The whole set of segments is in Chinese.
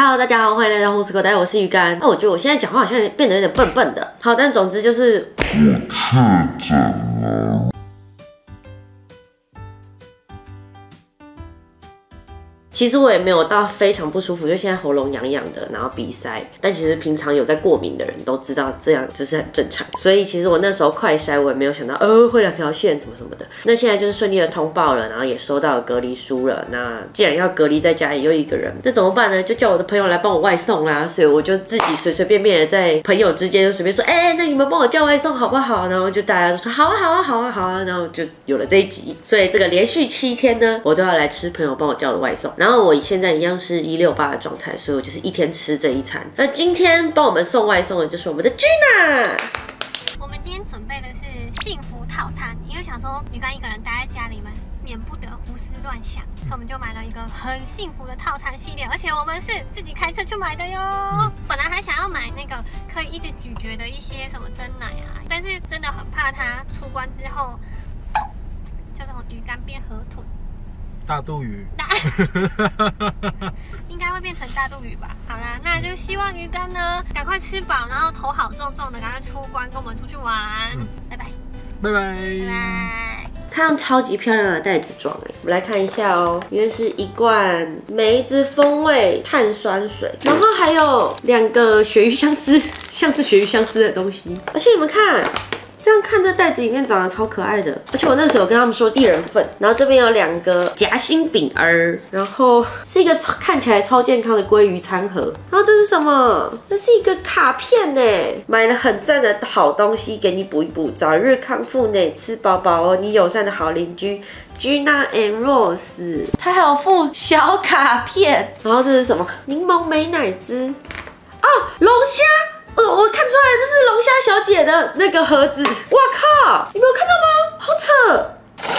Hello， 大家好，欢迎来到胡思口袋，我是鱼干。我觉得我现在讲话好像变得有点笨笨的。好，但总之就是我看见了。其实我也没有到非常不舒服，就现在喉咙痒痒的，然后鼻塞。但其实平常有在过敏的人都知道，这样就是很正常。所以其实我那时候快塞，我也没有想到，会两条线什么什么的。那现在就是顺利的通报了，然后也收到了隔离书了。那既然要隔离在家里又一个人，那怎么办呢？就叫我的朋友来帮我外送啦。所以我就自己随随便便的在朋友之间就随便说，那你们帮我叫外送好不好？然后就大家都说好啊，好啊，好啊，好啊。然后就有了这一集。所以这个连续7天呢，我都要来吃朋友帮我叫的外送。然后我现在一样是168的状态，所以我就是一天吃这一餐。那今天帮我们送外送的就是我们的 Gina。我们今天准备的是幸福套餐，因为想说鱼干一个人待在家里嘛，免不得胡思乱想，所以我们就买了一个很幸福的套餐系列，而且我们是自己开车去买的哟。本来还想要买那个可以一直咀嚼的一些什么珍奶啊，但是真的很怕它出关之后，就从鱼干变河豚。大肚鱼，应该会变成大肚鱼吧？好啦，那就希望鱼干呢，赶快吃饱，然后头好重重的，赶快出关，跟我们出去玩。拜拜，拜拜，拜拜。它用超级漂亮的袋子装我们来看一下哦，因为是一罐梅子风味碳酸水，然后还有2个鳕鱼香丝，像是鳕鱼香丝的东西。而且你们看。这样看这袋子里面长得超可爱的，而且我那时候跟他们说1人份，然后这边有2个夹心饼儿，然后是一个看起来超健康的鲑鱼餐盒，然后这是什么？这是一个卡片呢，买了很赞的好东西给你补一补，早日康复呢，吃饱饱哦，你友善的好邻居。Gina and Rose， 它还有附小卡片，然后这是什么？柠檬美乃滋，哦，龙虾。我看出来这是龙虾小姐的那个盒子，哇靠！你没有看到吗？好扯！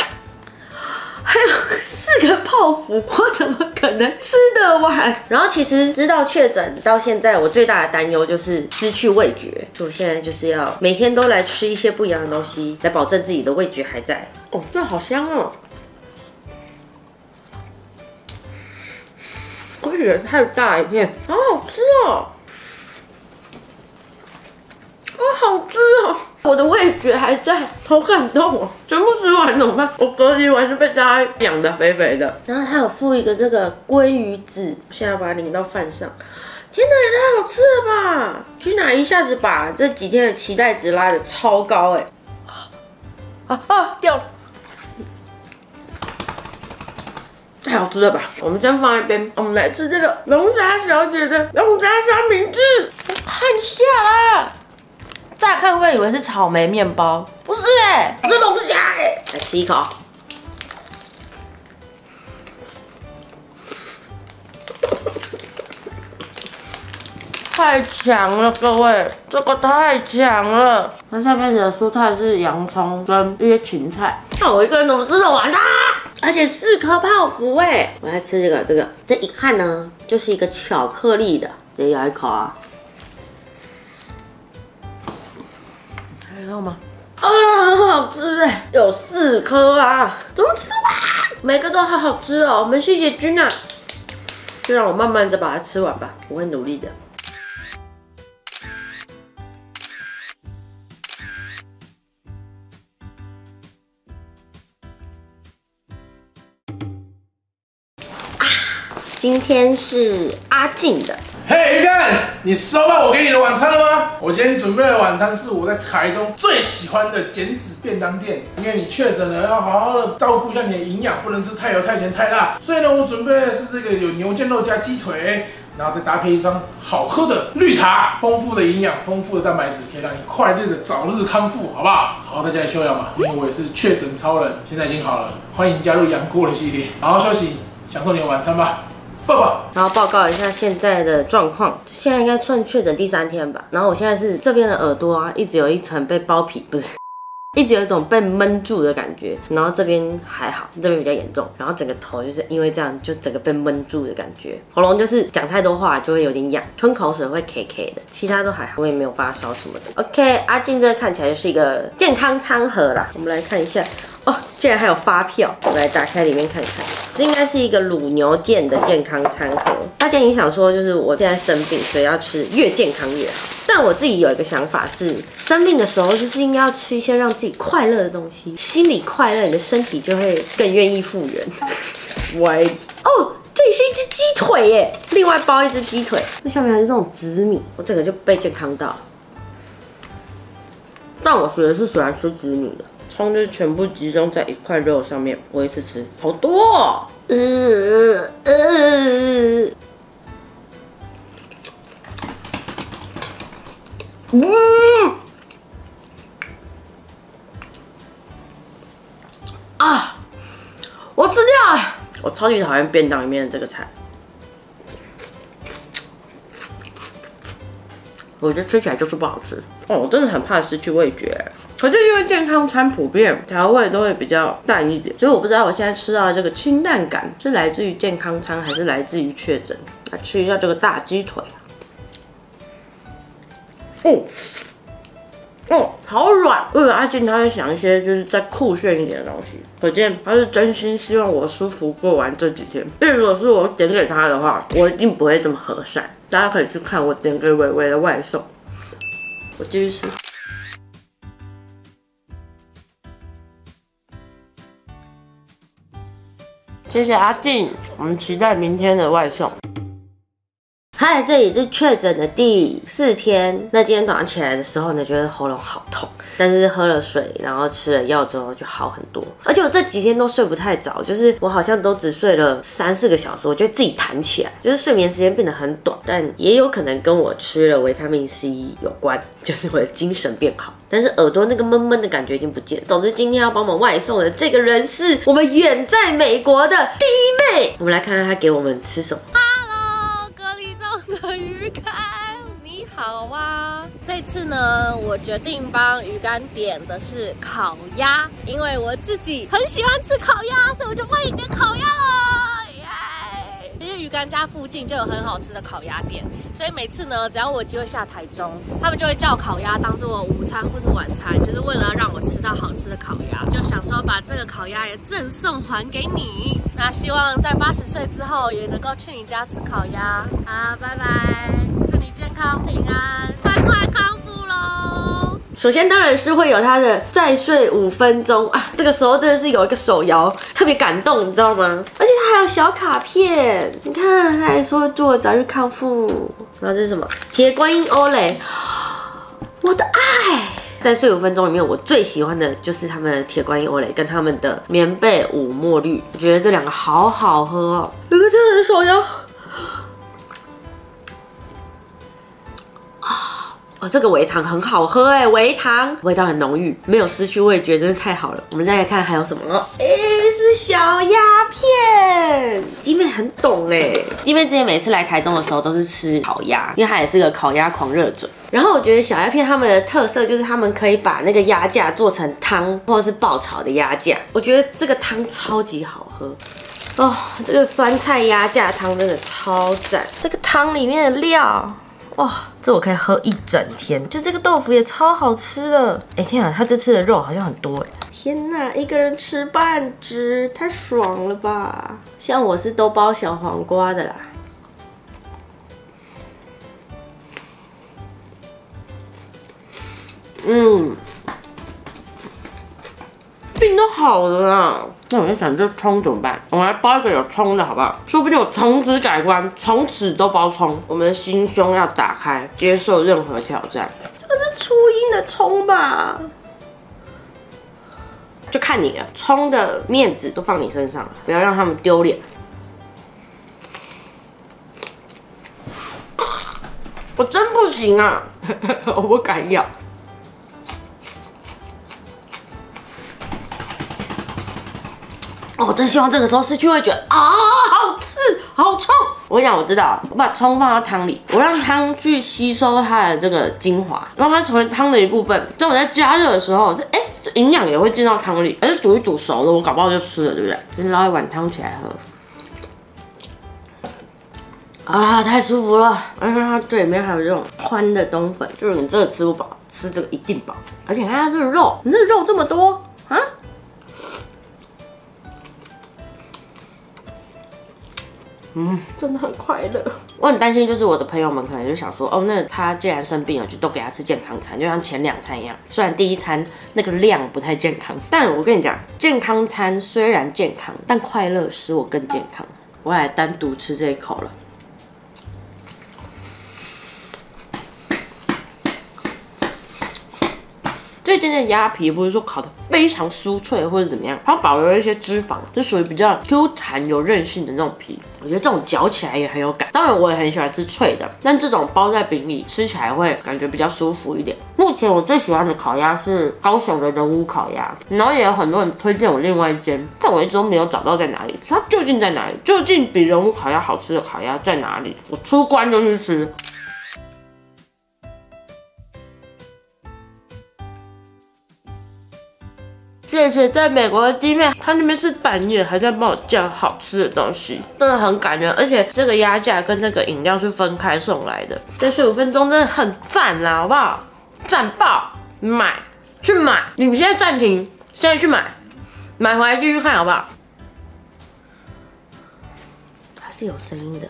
还有4个泡芙，我怎么可能吃得完？然后其实直到确诊到现在，我最大的担忧就是失去味觉，所以我现在就是要每天都来吃一些不一样的东西，来保证自己的味觉还在。哦，这好香哦！鲑鱼太大一片，好好吃哦！好吃哦！我的味觉还在，好感动哦！全部吃完怎么办？我隔离完就被大家养得肥肥的。然后还有附一个这个鲑鱼子，现在把它淋到饭上。天哪，也太好吃了吧！Gina一下子把这几天的期待值拉得超高哎！掉了！太好吃了吧！我们先放一边，我们来吃这个龙虾小姐的龙虾三明治。我看下啦。乍看会以为是草莓面包，不是是龙虾来吃一口，太强了各位，这个太强了。那下面的蔬菜是洋葱跟一些芹菜，那我一个人怎么吃得完啊？而且4颗泡芙我来吃这个，这一看呢就是一个巧克力的，直接咬一口啊。好吗？好吃哎，有4颗啊，怎么吃完？每个都好好吃哦。我们谢谢Gina，就让我慢慢的把它吃完吧，我会努力的。今天是阿静的。嘿，鱼干，你收到我给你的晚餐了吗？我今天准备的晚餐是我在台中最喜欢的减脂便当店。因为你确诊了，要好好的照顾一下你的营养，不能吃太油、太咸、太辣。所以呢，我准备的是这个有牛腱肉加鸡腿，然后再搭配一张好喝的绿茶，丰富的营养、丰富的蛋白质，可以让你快乐的早日康复，好不好？好，大家来休养吧，因为我也是确诊超人，现在已经好了。欢迎加入杨过的系列，好好休息，享受你的晚餐吧。然后报告一下现在的状况，现在应该算确诊第3天吧。然后我现在是这边的耳朵啊，一直有一层被包皮，不是。一直有一种被闷住的感觉，然后这边还好，这边比较严重，然后整个头就是因为这样就整个被闷住的感觉，喉咙就是讲太多话就会有点痒，吞口水会 K 的，其他都还好，我也没有发烧什么的。OK， 阿静这看起来就是一个健康餐盒啦，我们来看一下，哦，竟然还有发票！我来打开里面看看，这应该是一个乳牛健的健康餐盒。大家也想说，就是我现在生病，所以要吃越健康越好。但我自己有一个想法是，生病的时候就是应该要吃一些让自己快乐的东西，心里快乐，你的身体就会更愿意复原。喂，哦，这里是一只鸡腿耶，另外包一只鸡腿，那下面还是这种紫米，我整个就被健康到。但我觉得是喜欢吃紫米的。 葱就是全部集中在一块肉上面，我一次吃好多、哦。啊！我吃掉了，我超级讨厌便当里面的这个菜，我觉得吃起来就是不好吃。哦，我真的很怕失去味觉。 可是因为健康餐普遍调味都会比较淡一点，所以我不知道我现在吃到的这个清淡感是来自于健康餐还是来自于确诊。来吃一下这个大鸡腿，哦哦，好软。为了阿静，他会想一些就是再酷炫一点的东西，可见他是真心希望我舒服过完这几天。所以如果是我点给他的话，我一定不会这么和善。大家可以去看我点给伟伟的外送，我继续吃。 谢谢阿静，我们期待明天的外送。嗨，这里是确诊的第4天。那今天早上起来的时候呢，觉得喉咙好痛，但是喝了水，然后吃了药之后就好很多。而且我这几天都睡不太着，就是我好像都只睡了3、4个小时，我觉得自己弹起来，就是睡眠时间变得很短。但也有可能跟我吃了维他命 C 有关，就是我的精神变好。 但是耳朵那个闷闷的感觉已经不见了。总之，今天要帮我们外送的这个人是我们远在美国的第一妹。我们来看看她给我们吃什么。Hello， 隔离中的鱼干，你好啊！这次呢，我决定帮鱼干点的是烤鸭，因为我自己很喜欢吃烤鸭，所以我就帮你点烤鸭了。耶！因为鱼干家附近就有很好吃的烤鸭店。 所以每次呢，只要我有机会下台中，他们就会叫烤鸭当做午餐或是晚餐，就是为了要让我吃到好吃的烤鸭，就想说把这个烤鸭也赠送还给你。那希望在80岁之后也能够去你家吃烤鸭。好，拜拜，祝你健康平安，快快康复喽！首先当然是会有他的再睡5分钟啊，这个时候真的是有一个手摇特别感动，你知道吗？而且他还有小卡片，你看他还说祝我早日康复。 然后这是什么？铁观音欧蕾，我的爱！在睡5分钟里面，我最喜欢的就是他们的铁观音欧蕾跟他们的棉被五墨绿，我觉得这2个好好喝哦。有个真的很手摇啊！哦，这个微糖很好喝哎，微糖味道很浓郁，没有失去味觉，真的太好了。我们再来看还有什么？哎，是小鸭片。 弟妹很懂哎，弟妹之前每次来台中的时候都是吃烤鸭，因为她也是个烤鸭狂热者。然后我觉得小鸭片他们的特色就是他们可以把那个鸭架做成汤或者是爆炒的鸭架，我觉得这个汤超级好喝哦，这个酸菜鸭架汤真的超赞，这个汤里面的料。 哇，这我可以喝1整天，就这个豆腐也超好吃的。哎天啊，他这次的肉好像很多哎。天哪，一个人吃半只，太爽了吧！像我是都包小黄瓜的啦。嗯，病都好了啦。那我就想这葱怎么办？我来包一个有葱的好不好？说不定我从此改观，从此都包葱。我们的心胸要打开，接受任何挑战。这个是初音的葱吧？就看你了，葱的面子都放你身上了，不要让他们丢脸。我真不行啊，我不敢咬。 我真希望这个时候失去味觉啊！好刺，好冲！我跟你讲，我知道，我把葱放到汤里，我让汤去吸收它的这个精华，让它成为汤的一部分。这样我在加热的时候，这哎，这营养也会进到汤里。而且煮一煮熟了，我搞不好就吃了，对不对？先捞一碗汤起来喝。啊，太舒服了！而且它这里面还有这种宽的冬粉，就是你这个吃不饱，吃这个一定饱。而且看它这个肉，你这个肉这么多啊！真的很快乐。我很担心，就是我的朋友们可能就想说，哦，那他既然生病了，就都给他吃健康餐，就像前两餐一样。虽然第一餐那个量不太健康，但我跟你讲，健康餐虽然健康，但快乐使我更健康。我来单独吃这一口了。 这间的鸭皮不是说烤得非常酥脆或者怎么样，它保留了一些脂肪，就属于比较 Q 弹有韧性的那种皮。我觉得这种嚼起来也很有感。当然我也很喜欢吃脆的，但这种包在饼里吃起来会感觉比较舒服一点。目前我最喜欢的烤鸭是高雄的人屋烤鸭，然后也有很多人推荐我另外一间，但我一直都没有找到在哪里。它究竟在哪里？究竟比人屋烤鸭好吃的烤鸭在哪里？我出关就去吃。 谢谢，在美国的弟妹，她那边是半夜还在帮我叫好吃的东西，真的很感人。而且这个鸭架跟那个饮料是分开送来的，这15分钟真的很赞啦，好不好？赞爆！买，去买！你们现在暂停，现在去买，买回来继续看，好不好？它是有声音的。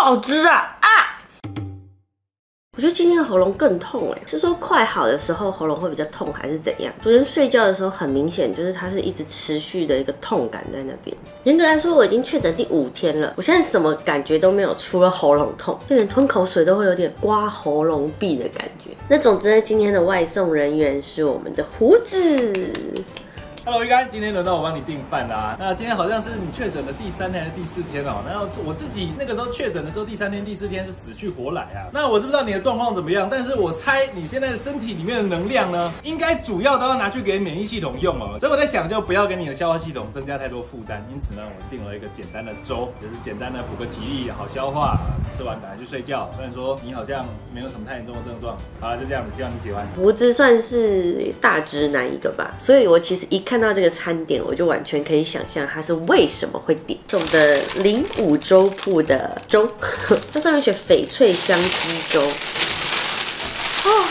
好吃啊啊！我觉得今天的喉咙更痛哎，是说快好的时候喉咙会比较痛，还是怎样？昨天睡觉的时候很明显，就是它是一直持续的一个痛感在那边。严格来说，我已经确诊第5天了，我现在什么感觉都没有，除了喉咙痛，就连吞口水都会有点刮喉咙壁的感觉。那总之，今天的外送人员是我们的胡子。 Hello， 鱼干，今天轮到我帮你订饭啦。那今天好像是你确诊的第3天还是第4天哦。然后我自己那个时候确诊的时候，第3天、第4天是死去活来啊。那我是不知道你的状况怎么样，但是我猜你现在的身体里面的能量呢，应该主要都要拿去给免疫系统用哦。所以我在想，就不要给你的消化系统增加太多负担。因此呢，我订了一个简单的粥，就是简单的补个体力，好消化。吃完赶快去睡觉。虽然说你好像没有什么太严重的症状，好了，就这样子，希望你喜欢。胡子算是大直男一个吧，所以我其实一看。 看到这个餐点，我就完全可以想象它是为什么会点。我们的05粥铺的粥，它上面写翡翠香鸡粥。哦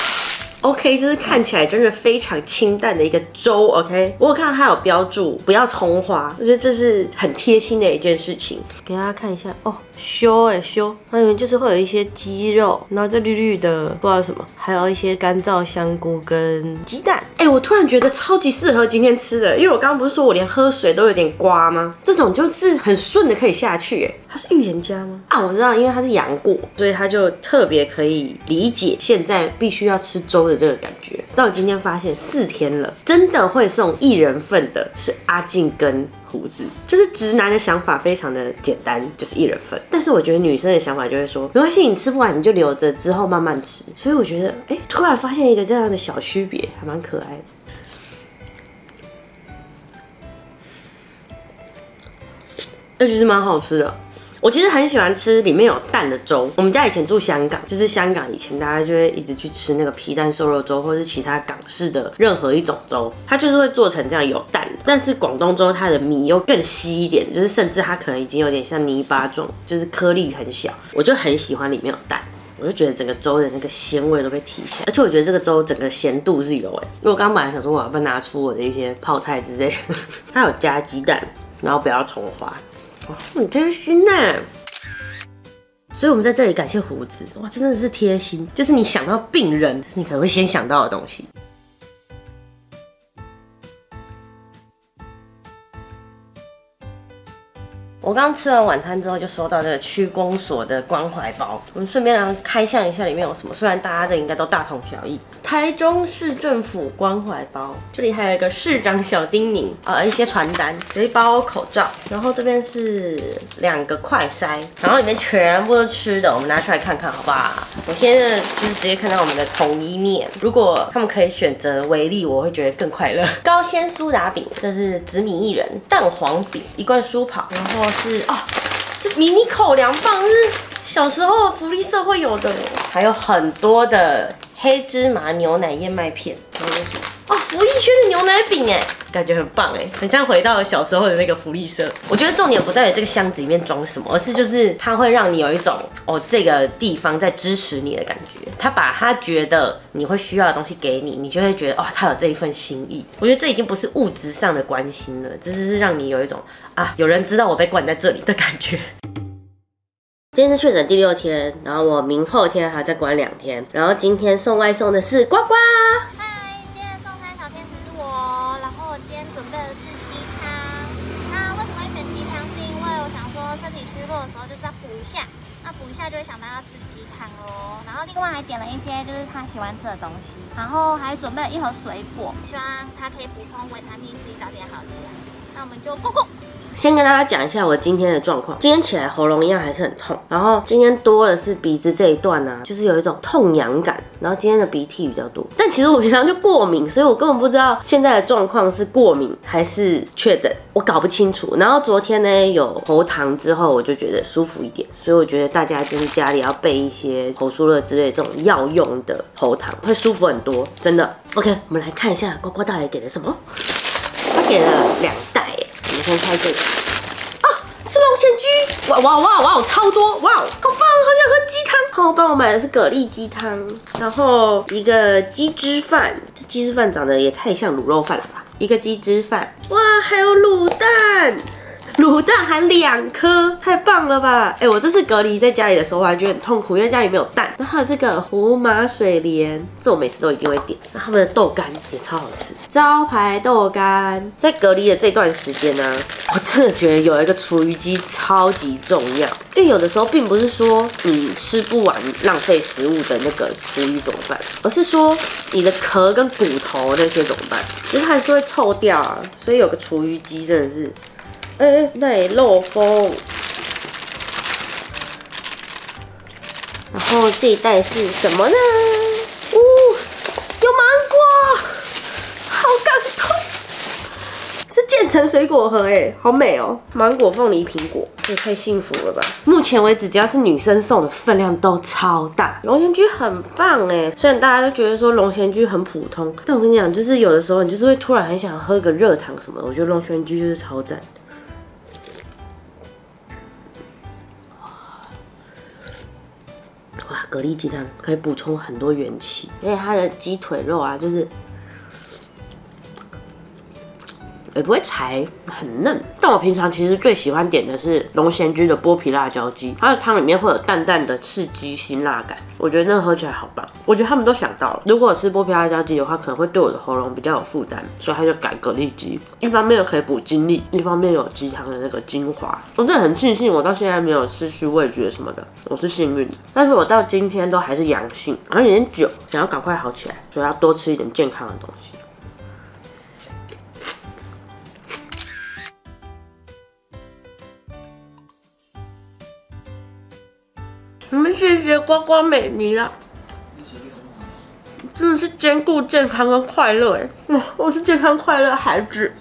，OK， 就是看起来真的非常清淡的一个粥。OK， 我有看到它有标注不要葱花，我觉得这是很贴心的一件事情。给大家看一下哦，修哎修，它里面就是会有一些鸡肉，然后这绿绿的不知道什么，还有一些干燥香菇跟鸡蛋。 我突然觉得超级适合今天吃的，因为我刚刚不是说我连喝水都有点刮吗？这种就是很顺的可以下去。哎，它是预言家吗？啊，我知道，因为它是杨过，所以它就特别可以理解现在必须要吃粥的这个感觉。但我今天发现4天了，真的会送1人份的是阿静跟胡子，就是直男的想法非常的简单，就是1人份。但是我觉得女生的想法就会说，没关系，你吃不完你就留着之后慢慢吃。所以我觉得，哎，突然发现一个这样的小区别，还蛮可爱的。 那就是蛮好吃的。我其实很喜欢吃里面有蛋的粥。我们家以前住香港，就是香港以前大家就会一直去吃那个皮蛋瘦肉粥，或是其他港式的任何一种粥，它就是会做成这样有蛋的。但是广东粥它的米又更稀一点，就是甚至它可能已经有点像泥巴状，就是颗粒很小。我就很喜欢里面有蛋。 我就觉得整个粥的那个鲜味都被提起来，而且我觉得这个粥整个咸度是有因为我刚刚本来想说我要不要拿出我的一些泡菜之类的，它有加鸡蛋，然后不要葱花，哇，很贴心呢。所以我们在这里感谢胡子，哇，真的是贴心，就是你想到病人，就是你可能会先想到的东西。 我刚吃完晚餐之后，就收到这个区公所的关怀包。我们顺便来开箱一下里面有什么，虽然大家这应该都大同小异。台中市政府关怀包，这里还有一个市长小叮咛，一些传单，有一包口罩，然后这边是2个快筛，然后里面全部都是吃的，我们拿出来看看好不好？我现在就是直接看到我们的统一面，如果他们可以选择维力，我会觉得更快乐。高纤苏打饼，这是紫米薏仁蛋黄饼，1罐舒跑，然后。 是哦，这迷你口粮棒是小时候福利社会有的，还有很多的黑芝麻牛奶燕麦片，还有什么哦，福利轩的牛奶饼哎，感觉很棒哎，很像回到了小时候的那个福利社。我觉得重点不在于这个箱子里面装什么，而是就是它会让你有一种哦这个地方在支持你的感觉。他把他觉得你会需要的东西给你，你就会觉得哦，他有这一份心意。我觉得这已经不是物质上的关心了，这是让你有一种啊，有人知道我被关在这里的感觉。 今天是确诊第6天，然后我明后天还在关2天，然后今天送外送的是呱呱。嗨，今天送餐小天使是我，然后我今天准备的是鸡汤。那为什么会选鸡汤？是因为我想说身体虚弱的时候就是要补一下，那补一下就会想到要吃鸡汤咯。然后另外还点了一些就是他喜欢吃的东西，然后还准备了1盒水果，希望他可以补充维他命 C， 早点好起来。那我们就Go Go！ 先跟大家讲一下我今天的状况。今天起来喉咙一样还是很痛，然后今天多的是鼻子这一段啊，就是有一种痛痒感。然后今天的鼻涕比较多，但其实我平常就过敏，所以我根本不知道现在的状况是过敏还是确诊，我搞不清楚。然后昨天呢有喉糖之后，我就觉得舒服一点，所以我觉得大家就是家里要备一些喉舒乐之类这种药用的喉糖，会舒服很多，真的。OK， 我们来看一下呱呱大爷给了什么，他给了2袋。 我先开这个啊，是肉馅居，哇哇哇哇，超多哇，好棒，好想喝鸡汤。然后我帮我买的是蛤蜊鸡汤，然后一个鸡汁饭，这鸡汁饭长得也太像卤肉饭了吧？一个鸡汁饭，哇，还有卤蛋，卤蛋还2颗，太棒了吧？哎，我这次隔离在家里的时候，我还觉得很痛苦，因为家里没有蛋。然后还有这个胡麻水莲，这我每次都一定会点。那他们的豆干也超好吃。 招牌豆干，在隔离的这段时间呢、我真的觉得有一个厨余机超级重要，因为有的时候并不是说你吃不完浪费食物的那个厨余怎么办，而是说你的壳跟骨头那些怎么办，其实它还是会臭掉啊，所以有个厨余机真的是，那也漏风。然后这一袋是什么呢？ 变成水果盒哎，好美哦！芒果、凤梨、苹果，这也太幸福了吧！目前为止，只要是女生送的分量都超大。龙涎居很棒哎，虽然大家都觉得说龙涎居很普通，但我跟你讲，就是有的时候你就是会突然很想喝个热糖什么的。我觉得龙涎居就是超赞。哇，蛤蜊鸡汤可以补充很多元气，而且它的鸡腿肉啊，就是。 也不会柴，很嫩。但我平常其实最喜欢点的是龙涎居的剥皮辣椒鸡，它的汤里面会有淡淡的刺激辛辣感，我觉得那个喝起来好棒。我觉得他们都想到了，如果我吃剥皮辣椒鸡的话，可能会对我的喉咙比较有负担，所以他就改蛤蜊鸡。一方面又可以补精力，一方面有鸡汤的那个精华。我真的很庆幸我到现在没有失去味觉什么的，我是幸运的。但是我到今天都还是阳性，好像有点久，想要赶快好起来，所以要多吃一点健康的东西。 你们谢谢呱呱美妮啦，真的是兼顾健康跟快乐哎，我是健康快乐孩子。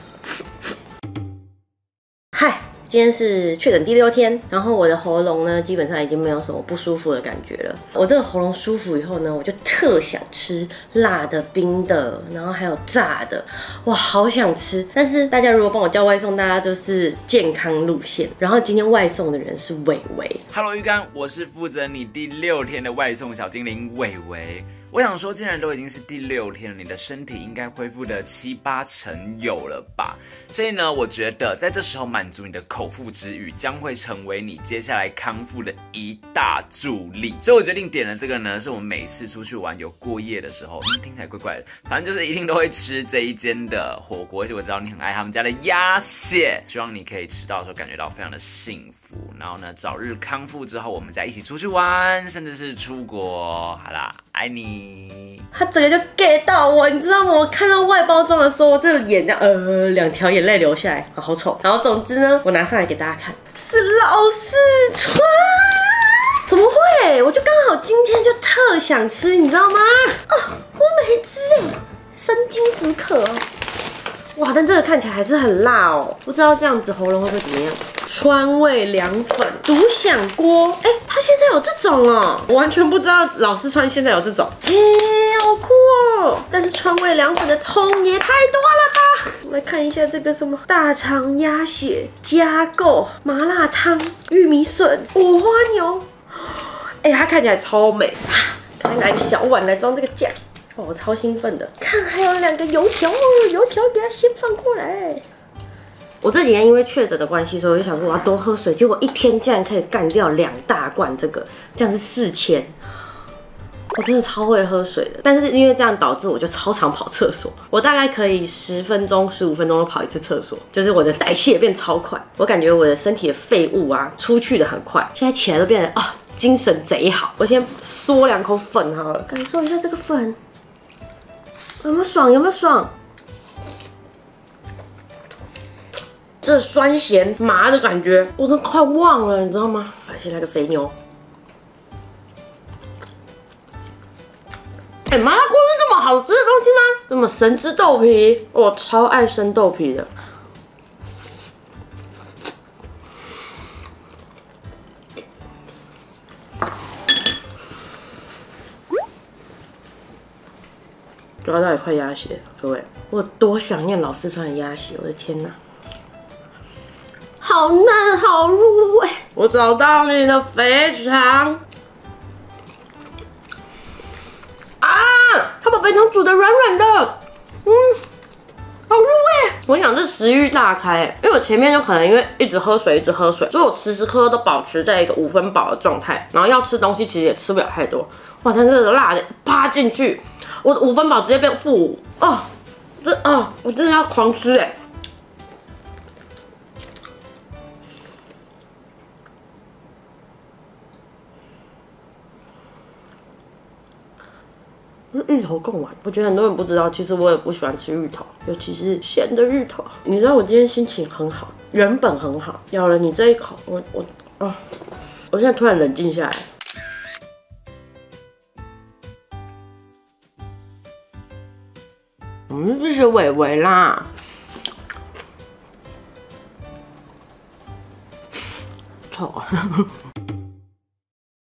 嗨，今天是确诊第6天，然后我的喉咙呢，基本上已经没有什么不舒服的感觉了。我这个喉咙舒服以后呢，我就特想吃辣的、冰的，然后还有炸的，哇，好想吃。但是大家如果帮我叫外送，大家就是健康路线。然后今天外送的人是伟伟。 Hello， 鱼干，我是负责你第6天的外送小精灵伟伟。我想说，既然都已经是第6天了，你的身体应该恢复的7、8成有了吧？所以呢，我觉得在这时候满足你的口腹之欲，将会成为你接下来康复的一大助力。所以我决定点了这个呢，是我们每次出去玩有过夜的时候，听起来怪怪的，反正就是一定都会吃这一间的火锅，而且我知道你很爱他们家的鸭血，希望你可以吃到的时候感觉到非常的幸福。 然后呢，早日康复之后，我们再一起出去玩，甚至是出国。好啦，爱你。他整个就 get 到我，你知道吗？我看到外包装的时候，我这个眼2条眼泪流下来，好丑。然后总之呢，我拿上来给大家看，是老四川。怎么会？我就刚好今天就特想吃，你知道吗？啊，我没吃哎，生津止渴。 哇，但这个看起来还是很辣哦，不知道这样子喉咙会不会怎么样？川味凉粉、独享锅，哎，它现在有这种哦，我完全不知道老四川现在有这种，嘿，好酷哦！但是川味凉粉的葱也太多了吧？我们来看一下这个什么大肠鸭血、加购麻辣汤、玉米笋、五花牛，哎，它看起来超美。来拿一个小碗来装这个酱。哦，我超兴奋的。看，还有两个油条，油条给它先放过来。 我这几天因为确诊的关系，所以我就想说我要多喝水。结果一天竟然可以干掉2大罐，这个这样是4000。我真的超会喝水的，但是因为这样导致我就超常跑厕所。我大概可以10分钟、15分钟跑一次厕所，就是我的代谢变超快。我感觉我的身体的废物啊，出去的很快，现在起来都变得啊、精神贼好。我先嗦两口粉好了，感受一下这个粉有没有爽，有没有爽？ 这酸咸麻的感觉，我都快忘了，你知道吗？先来个肥牛。哎，麻辣锅是这么好吃的东西吗？这么神之豆皮，我超爱生豆皮的。抓到一块鸭血，各位，我多想念老四川的鸭血，我的天哪！ 好嫩，好入味！我找到你的肥肠啊！他把肥肠煮得软软的，好入味！我跟你讲，这食欲大开，因为我前面就可能因为一直喝水，所以我时刻都保持在一个5分饱的状态，然后要吃东西其实也吃不了太多。哇，它这个辣的啪进去，我5分饱直接变负5哦！我真的要狂吃哎！ 芋头贡丸，我觉得很多人不知道，其实我也不喜欢吃芋头，尤其是咸的芋头。你知道我今天心情很好，原本很好，咬了你这一口，我现在突然冷静下来。这是伟伟啦。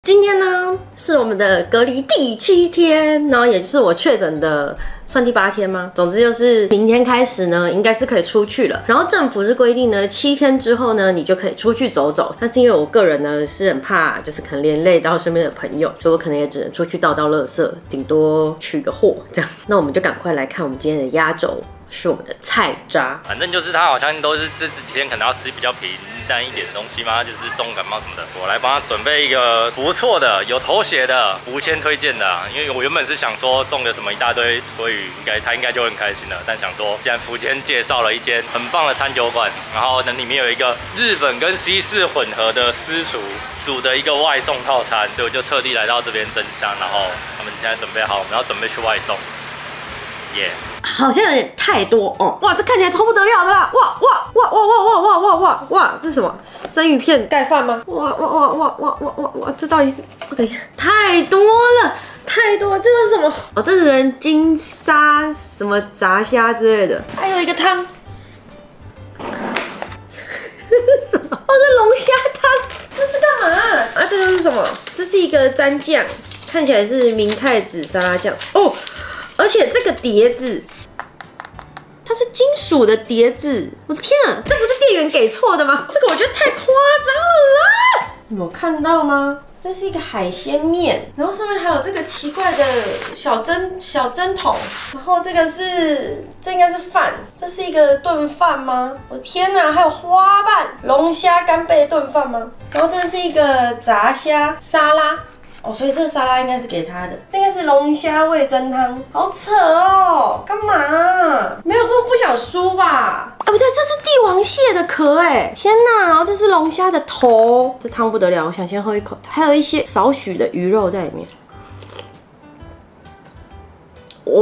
今天呢是我们的隔离第7天，然后也就是我确诊的算第8天吗？总之就是明天开始呢，应该是可以出去了。然后政府是规定呢，7天之后呢，你就可以出去走走。但是因为我个人呢是很怕，就是可能连累到身边的朋友，所以我可能也只能出去倒垃圾，顶多取个货这样。那我们就赶快来看我们今天的压轴。 是我们的菜渣，反正就是他好像都是这几天可能要吃比较平淡一点的东西嘛，就是重感冒什么的。我来帮他准备一个不错的、有头衔的，福先推荐的、因为我原本是想说送个什么一大堆鲑鱼，他应该就很开心了。但想说，既然福先介绍了一间很棒的餐酒馆，然后呢里面有一个日本跟西式混合的私厨煮的一个外送套餐，所以我就特地来到这边真香。然后我们现在准备好，我们要准备去外送。 Yeah. 好像有点太多哦！哇，这看起来超不得了的啦！哇！这是什么？生鱼片盖饭吗？哇！这到底是……等一下，太多了，太多了！这是什么？哦，这是金沙什么炸虾之类的，还有一个汤，这是什么？哦，这龙虾汤，这是干嘛啊？啊，这就是什么？这是一个蘸酱，看起来是明太子沙拉酱哦。 而且这个碟子，它是金属的碟子，我的天啊，这不是店员给错的吗？这个我觉得太夸张了啦！你有看到吗？这是一个海鲜面，然后上面还有这个奇怪的小针筒，然后这应该是饭，这是一个炖饭吗？我的天哪，还有花瓣龙虾干贝炖饭吗？然后这是一个炸虾沙拉。 哦，所以这个沙拉应该是给他的，应该是龙虾味噌汤，好扯哦，干嘛、啊？没有这么不想输吧？哎，不对，这是帝王蟹的壳，哎，天哪！然后这是龙虾的头，这汤不得了，我想先喝一口，还有一些少许的鱼肉在里面。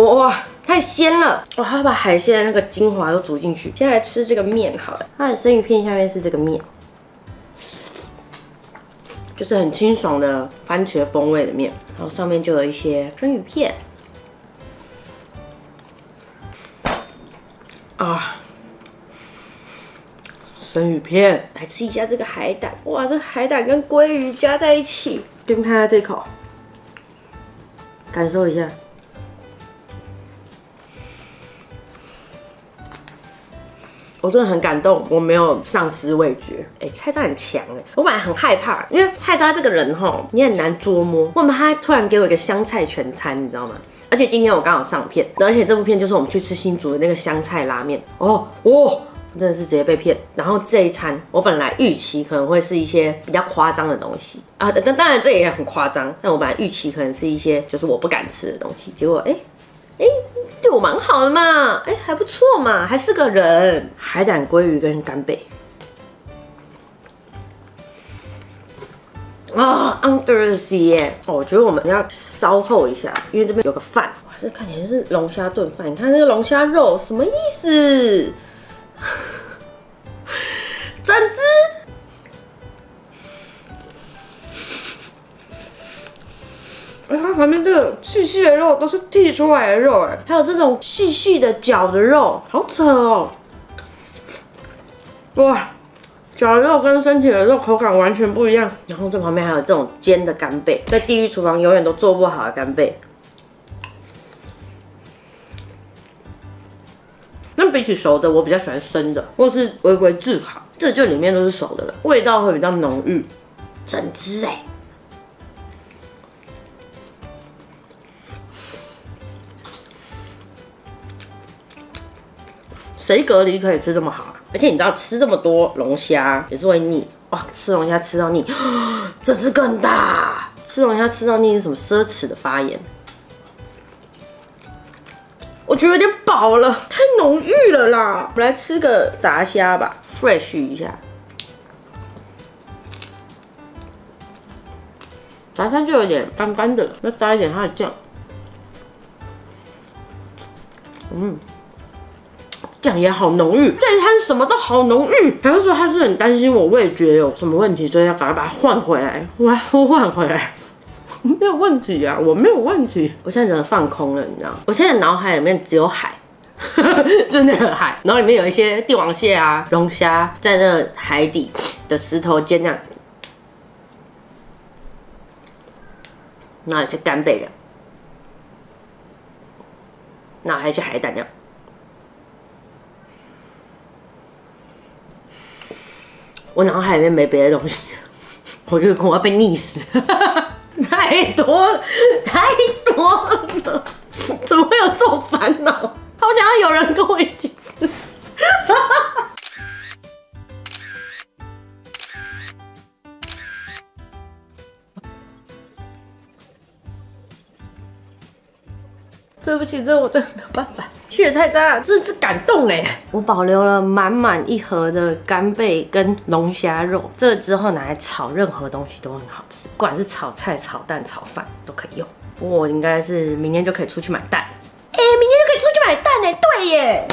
哇，太鲜了！哇，他把海鲜的那个精华都煮进去。先来吃这个面好了，它的生鱼片下面是这个面。 就是很清爽的番茄风味的面，然后上面就有一些生鱼片。啊，生鱼片，来吃一下这个海胆。哇，这海胆跟鲑鱼加在一起，给你们看一下这口，感受一下。我真的很感动，我没有丧失味觉。哎、欸，菜渣很强哎、欸，我本来很害怕，因为菜渣这个人吼，你很难捉摸。为什么他突然给我一个香菜全餐，你知道吗？而且今天我刚好上片，而且这部片就是我们去吃新竹的那个香菜拉面。哦哦。真的是直接被骗，然后这一餐我本来预期可能会是一些比较夸张的东西啊，但当然这也很夸张，但我本来预期可能是一些就是我不敢吃的东西，结果哎，对我蛮好的嘛，哎还不错嘛，还是个人。海胆鲑鱼跟干贝啊 ，under the sea 耶！哦，我觉得我们要稍后一下，因为这边有个饭，哇，这看起来是龙虾炖饭，你看那个龙虾肉什么意思？整只，哎，它旁边这个细细的肉都是剔出来的肉，哎，还有这种细细的绞的肉，好扯哦！哇，绞的肉跟身体的肉口感完全不一样。然后这旁边还有这种煎的干贝，在地狱厨房永远都做不好的干贝。那比起熟的，我比较喜欢生的，或是微微炙烤，这就里面都是熟的了，味道会比较浓郁。整只哎，谁蛤蜊可以吃这么好啊？而且你知道吃这么多龙虾也是会腻哇、哦，吃龙虾吃到腻，这只更大，吃龙虾吃到腻是什么奢侈的发言？我觉得有点饱了，太浓郁了啦！我们来吃个炸虾吧 ，fresh 一下。炸虾就有点干干的了，要加一点它的酱。嗯，酱也好浓郁，这一摊什么都好浓郁。还是说他是很担心我味觉有什么问题，所以要赶快把它换回来，换回来。没有问题啊，我没有问题。我现在整个放空了，你知道吗？我现在脑海里面只有海，就那个海，然后里面有一些帝王蟹啊、龙虾，在那海底的石头尖那样，然后有些干贝的，然后还有一些海胆的。我脑海里面没别的东西，我就恐怕被溺死。太多了，怎么会有这种烦恼？好想要有人跟我一起吃。对不起，这我真的没有办法。谢谢菜渣，真是感动哎！我保留了满满一盒的干贝跟龙虾肉，这之后拿来炒任何东西都很好吃，不管是炒菜、炒蛋、炒饭都可以用。我应该是明天就可以出去买蛋，哎，明天就可以出去买蛋哎，对耶！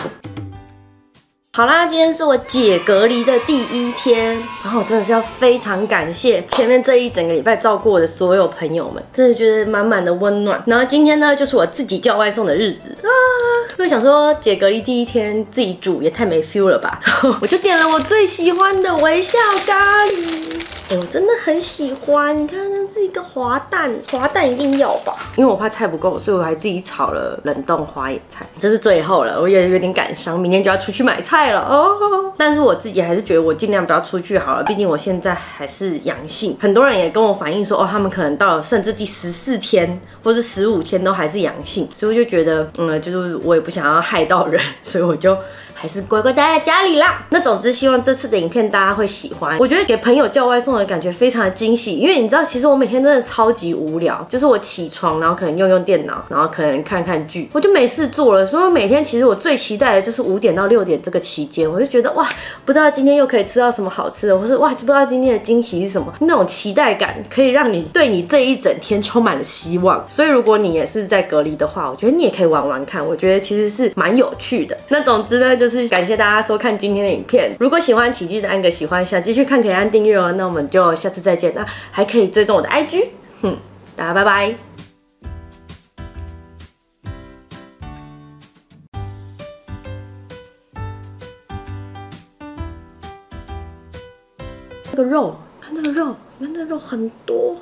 好啦，今天是我解隔离的第一天，然后我真的是要非常感谢前面这一整个礼拜照顾我的所有朋友们，真的觉得满满的温暖。然后今天呢，就是我自己叫外送的日子啊，因为想说解隔离第一天自己煮也太没 feel 了吧，我就点了我最喜欢的微笑咖喱。哎、欸，我真的很喜欢，你看这是一个滑蛋，滑蛋一定要吧，因为我怕菜不够，所以我还自己炒了冷冻花野菜，这是最后了，我也有点感伤，明天就要出去买菜。哦，但是我自己还是觉得我尽量不要出去好了，毕竟我现在还是阳性。很多人也跟我反映说，哦，他们可能到了甚至第14天或是15天都还是阳性，所以我就觉得，就是我也不想要害到人，所以我就还是乖乖待在家里啦。那总之，希望这次的影片大家会喜欢。我觉得给朋友叫外送的感觉非常的惊喜，因为你知道，其实我每天真的超级无聊，就是我起床，然后可能用用电脑，然后可能看看剧，我就没事做了。所以每天其实我最期待的就是5点到6点这个期间，我就觉得哇，不知道今天又可以吃到什么好吃的，或是哇，不知道今天的惊喜是什么，那种期待感可以让你对你这一整天充满了希望。所以如果你也是在隔离的话，我觉得你也可以玩玩看，我觉得其实是蛮有趣的。那总之呢，就是感谢大家收看今天的影片，如果喜欢请记得按个喜欢，想继续看可以按订阅哦。那我们就下次再见，那还可以追踪我的 IG， 大家拜拜。这个肉，看这个肉，看这个肉很多。